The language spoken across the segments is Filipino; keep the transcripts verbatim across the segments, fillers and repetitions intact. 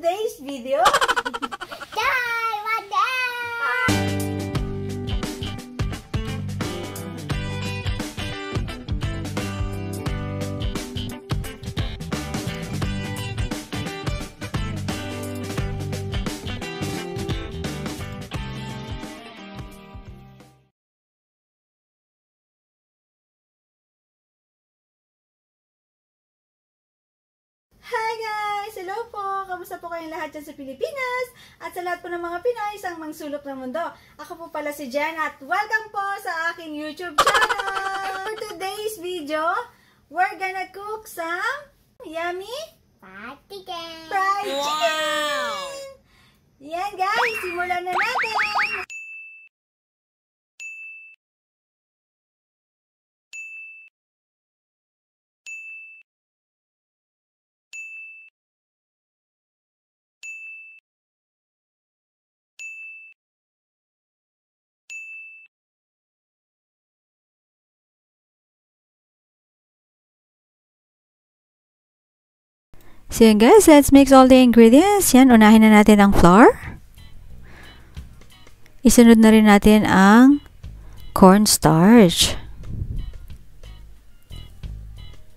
Today's video. Hi guys! Hello po! Kamusta po kayong lahat dyan sa Pilipinas? At sa lahat po ng mga Pinoy, isang mangsulok ng mundo. Ako po pala si Janet. Welcome po sa aking YouTube channel! For today's video, we're gonna cook some yummy fried chicken! Fried chicken! Wow. Yan guys! Simulan na natin! So yun guys, let's mix all the ingredients. Yan, unahin na natin ang flour. Isunod na rin natin ang cornstarch.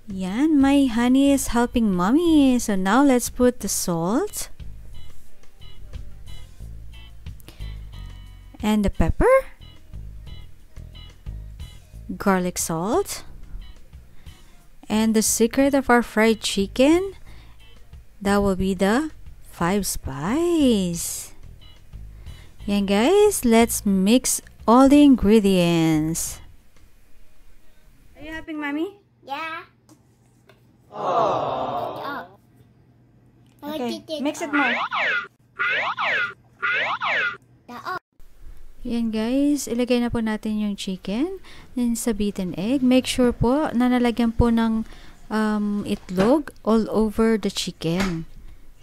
Yan, my honey is helping mommy. So now let's put the salt. And the pepper. Garlic salt. And the secret of our fried chicken, that will be the five spice. Yan guys, let's mix all the ingredients. Are you helping mommy? Yeah. Oh. Okay, mix it more. Yan guys, ilagay na po natin yung chicken then sa beaten egg. Make sure po na nalagyan po ng Um, itlog all over the chicken.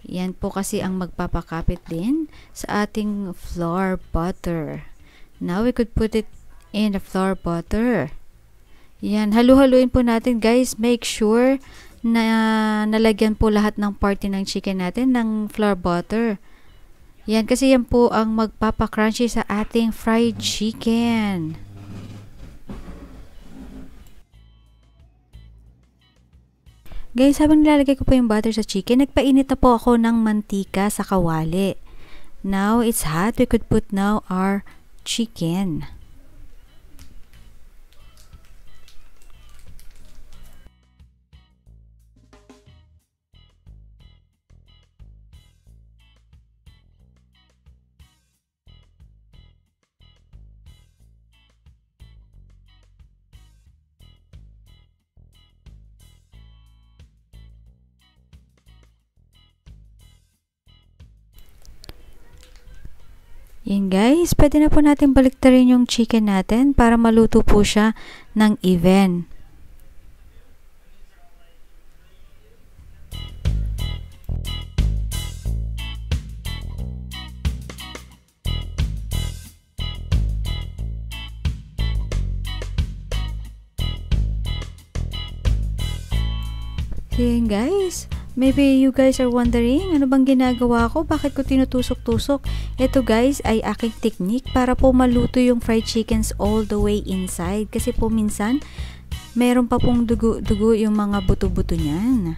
Yan po kasi ang magpapakapit din sa ating flour butter. Now we could put it in the flour butter. Yan, halu-haluin po natin guys. Make sure na nalagyan po lahat ng parte ng chicken natin ng flour butter. Yan, kasi yan po ang magpapakrunchy sa ating fried chicken. Guys, habang nilalagay ko po yung butter sa chicken, nagpainit na po ako ng mantika sa kawali. Now, it's hot. We could put now our chicken. Yan guys, pwede na po natin baliktarin yung chicken natin para maluto po siya ng even. Yan guys, maybe you guys are wondering, ano bang ginagawa ko? Bakit ko tinutusok-tusok? Ito guys ay aking technique para po maluto yung fried chickens all the way inside. Kasi po minsan, meron pa pong dugo-dugo yung mga buto-buto niyan.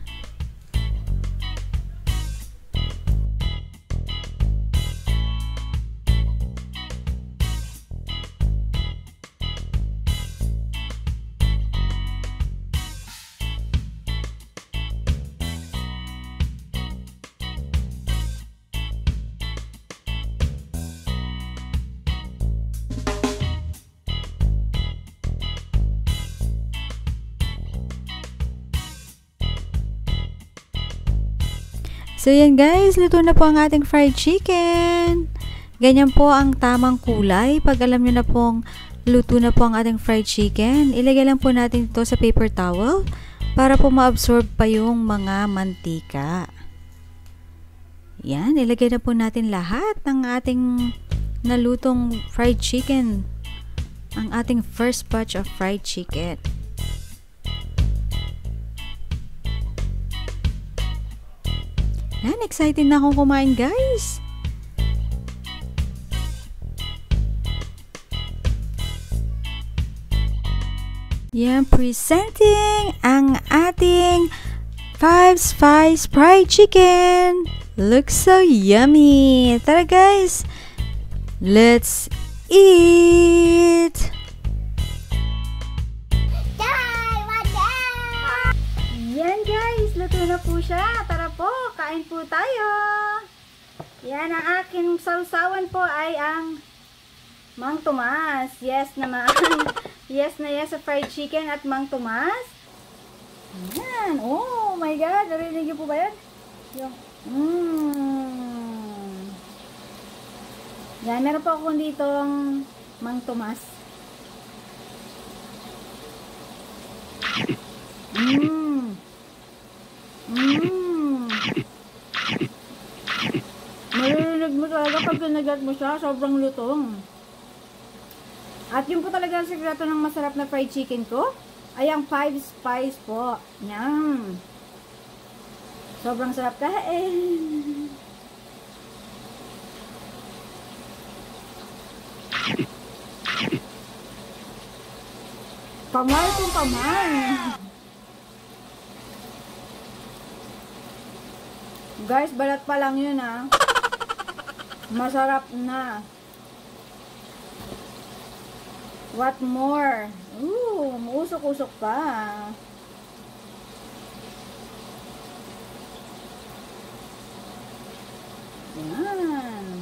So yan guys, luto na po ang ating fried chicken. Ganyan po ang tamang kulay. Pag alam nyo na pong luto na po ang ating fried chicken, ilagay lang po natin ito sa paper towel para po ma-absorb pa yung mga mantika. Yan, ilagay na po natin lahat ng ating nalutong fried chicken. Ang ating first batch of fried chicken. Yan, excited na akong kumain, guys. Yan, presenting ang ating Five Spices Fried Chicken. Looks so yummy. Tara, guys. Let's eat. Yan, guys. Luto na po siya. Tara po, kain po tayo. Yan, ang aking sausawan po ay ang Mang Tomas. Yes naman. Yes na yes sa fried chicken at Mang Tomas. Ayan. Oh my God. Narinig niyo po ba yan? Yo. Mm. Yan. Meron po akong ditong Mang Tomas. Mm. Mm. Maririnig mo talaga pag ginagat mo siya. Sobrang lutong. At yung po talaga ang sekreto ng masarap na fried chicken ko ay ang five spice po. Yum! Sobrang sarap kain! Pamal kung pamal! Guys, balat pa lang yun ah. Masarap na! What more? Ooh, mausok-usok pa. Yan.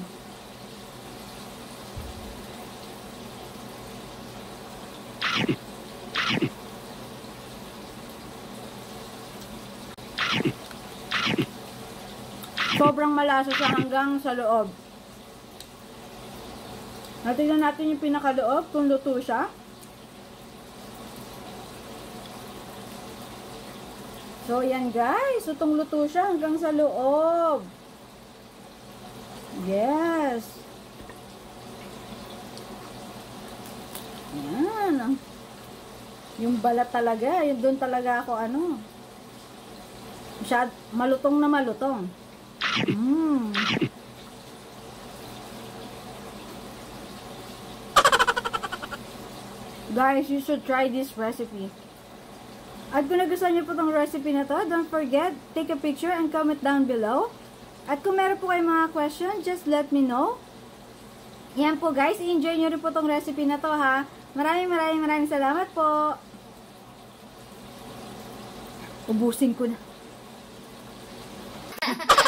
Sobrang malasa siya hanggang sa loob. Natignan natin yung pinakaloob kung luto siya. So, yan guys. Lutong luto siya hanggang sa loob. Yes. Yan. Yung balat talaga. Yun doon talaga ako ano. Masyad, malutong na malutong. Mmm. Guys, you should try this recipe. At kung nagustuhan niyo po itong recipe na to, don't forget, take a picture and comment down below. At kung meron po kayong mga question, just let me know. Yan po guys, i-enjoy niyo rin po itong recipe na to ha. Maraming maraming maraming salamat po. Ubusin ko na.